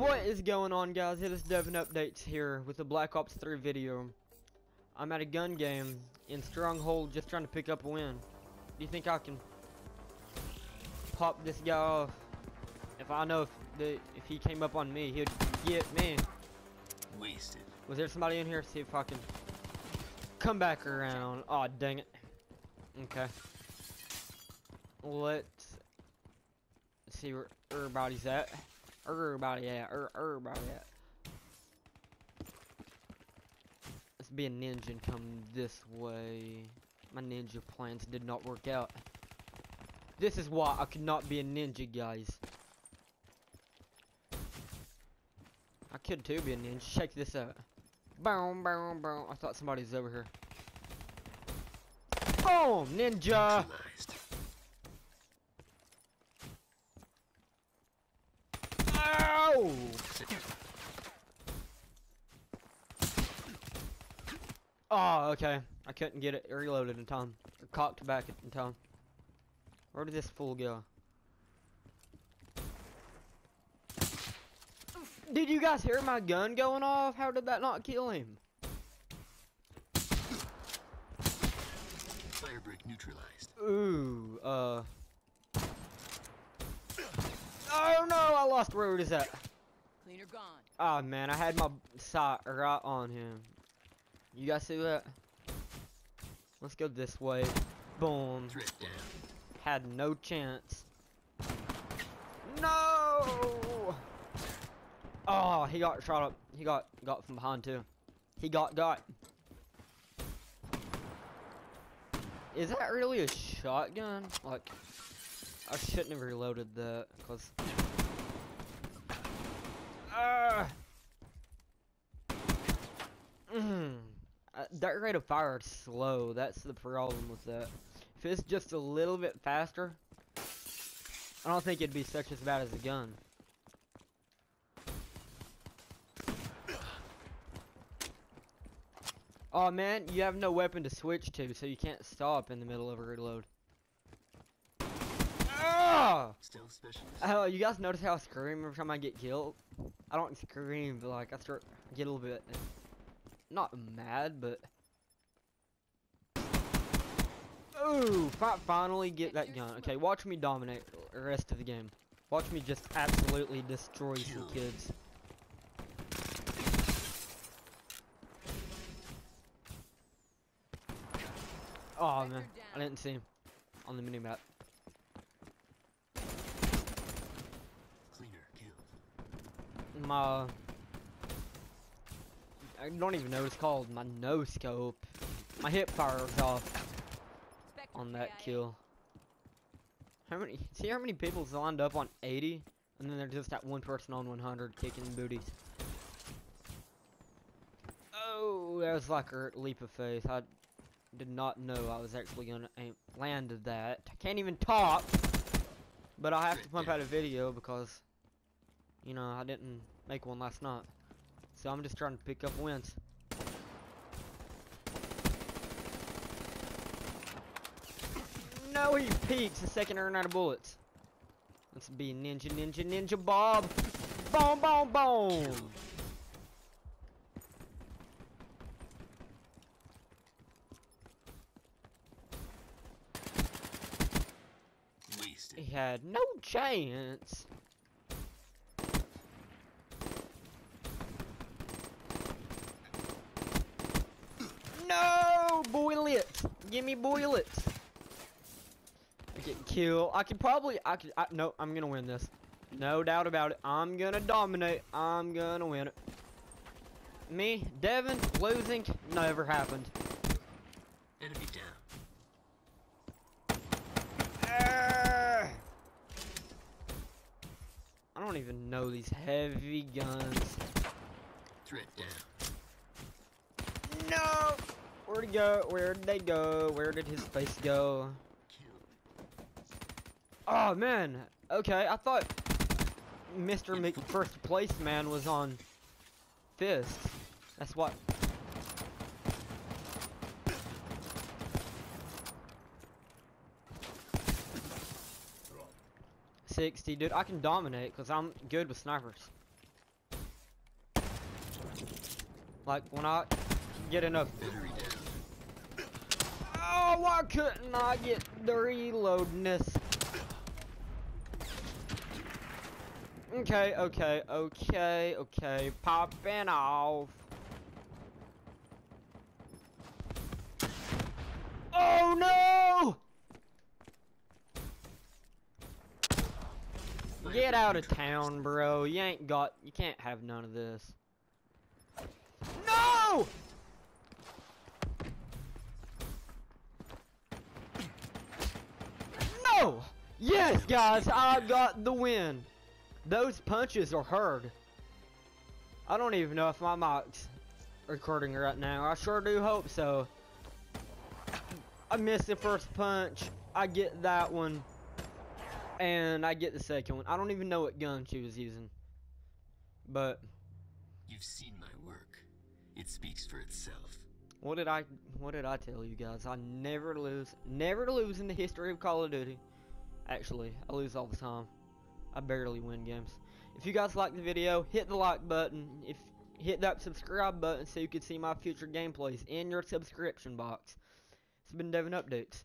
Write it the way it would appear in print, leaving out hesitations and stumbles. What is going on, guys? It is Devin Updates here with the Black Ops 3 video. I'm at a gun game in Stronghold just trying to pick up a win. Do you think I can pop this guy off? If I know if he came up on me, he'd get me. Wasted. Was there somebody in here? See if I can come back around. Aw, dang it. Okay. Let's see where everybody's at. Everybody at. Let's be a ninja and come this way. My ninja plans did not work out. This is why I could not be a ninja, guys. I could too be a ninja. Check this out. Boom, boom, boom. I thought somebody was over here. Boom, ninja. Oh, okay. I couldn't get it reloaded in time. Or cocked back in time. Where did this fool go? Did you guys hear my gun going off? How did that not kill him? Fire break neutralized. Ooh, oh no, I lost where it is at. Cleaner gone. Oh man, I had my sight right on him. You guys see that? Let's go this way. Boom. Had no chance. No. Oh, he got shot up. He got from behind too. He got. Is that really a shotgun? Like, I shouldn't have reloaded that, cause. That rate of fire is slow. That's the problem with that. If it's just a little bit faster, I don't think it'd be such as bad as a gun. Oh man, you have no weapon to switch to, so you can't stop in the middle of a reload. Still suspicious. Oh, you guys notice how I scream every time I get killed? I don't scream, but like I start get a little bit not mad, but ooh, finally get that gun. Okay, watch me dominate the rest of the game. Watch me just absolutely destroy some kids. Oh man, I didn't see him on the minimap. I don't even know what it's called. My no scope, my hip fire was off on that kill. See how many people's lined up on 80, and then they're just that one person on 100 kicking booties. Oh, that was like a leap of faith. I did not know I was actually gonna land that. I can't even talk, but I have to pump out a video because, you know, I didn't make one last night. So I'm just trying to pick up wins. No, he peeks the second I run out of bullets. Let's be ninja Bob. Boom, boom, boom. Wasted. He had no chance. No, boil it. Give me boil it. I get killed. No, I'm gonna win this. No doubt about it. I'm gonna dominate. I'm gonna win it. Me, Devin, losing never happened. Enemy down. I don't even know these heavy guns. Threat down. No. Where'd he go? Where'd they go? Where did his face go? Oh man. Okay, I thought Mr. First Place Man was on fist. That's what. Dude, I can dominate because I'm good with snipers. Like, when I get enough. Oh, why couldn't I get the reloadness? Okay, okay, okay, okay. Popping off. Oh, no! Get out of town, bro. You ain't got, you can't have none of this. No! No! Yes, guys, I got the win. Those punches are heard. I don't even know if my mic's recording right now. I sure do hope so. I missed the first punch. I get that one. And I get the second one. I don't even know what gun she was using. But you've seen my work. It speaks for itself. What did I tell you guys? I never lose. Never to lose in the history of Call of Duty. Actually, I lose all the time. I barely win games. If you guys liked the video, hit the like button. If hit that subscribe button so you can see my future gameplays in your subscription box. It's been Devin Updates.